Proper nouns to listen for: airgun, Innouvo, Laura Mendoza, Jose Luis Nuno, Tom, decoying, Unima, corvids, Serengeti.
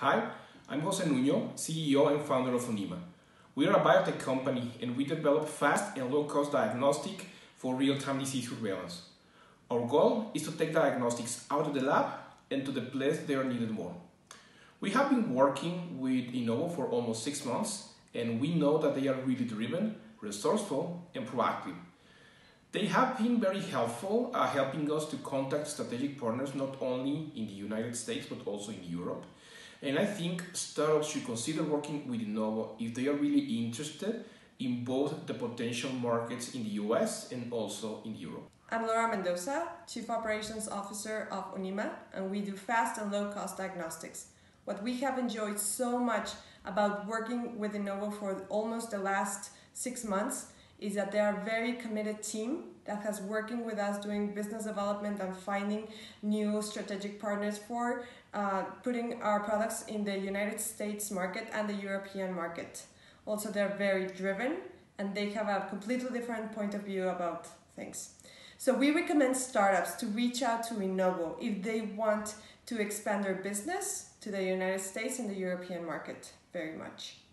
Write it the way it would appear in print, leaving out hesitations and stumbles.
Hi, I'm Jose Nuno, CEO and founder of Unima. We are a biotech company and we develop fast and low-cost diagnostics for real-time disease surveillance. Our goal is to take diagnostics out of the lab and to the place they are needed more. We have been working with Innouvo for almost 6 months, and we know that they are really driven, resourceful, and proactive. They have been very helpful, helping us to contact strategic partners not only in the United States but also in Europe. And I think startups should consider working with Innouvo if they are really interested in both the potential markets in the US and also in Europe. I'm Laura Mendoza, Chief Operations Officer of Unima, and we do fast and low-cost diagnostics. What we have enjoyed so much about working with Innouvo for almost the last 6 months is that they are a very committed team that has working with us doing business development and finding new strategic partners for putting our products in the United States market and the European market. Also, they're very driven and they have a completely different point of view about things. So we recommend startups to reach out to Innouvo if they want to expand their business to the United States and the European market very much.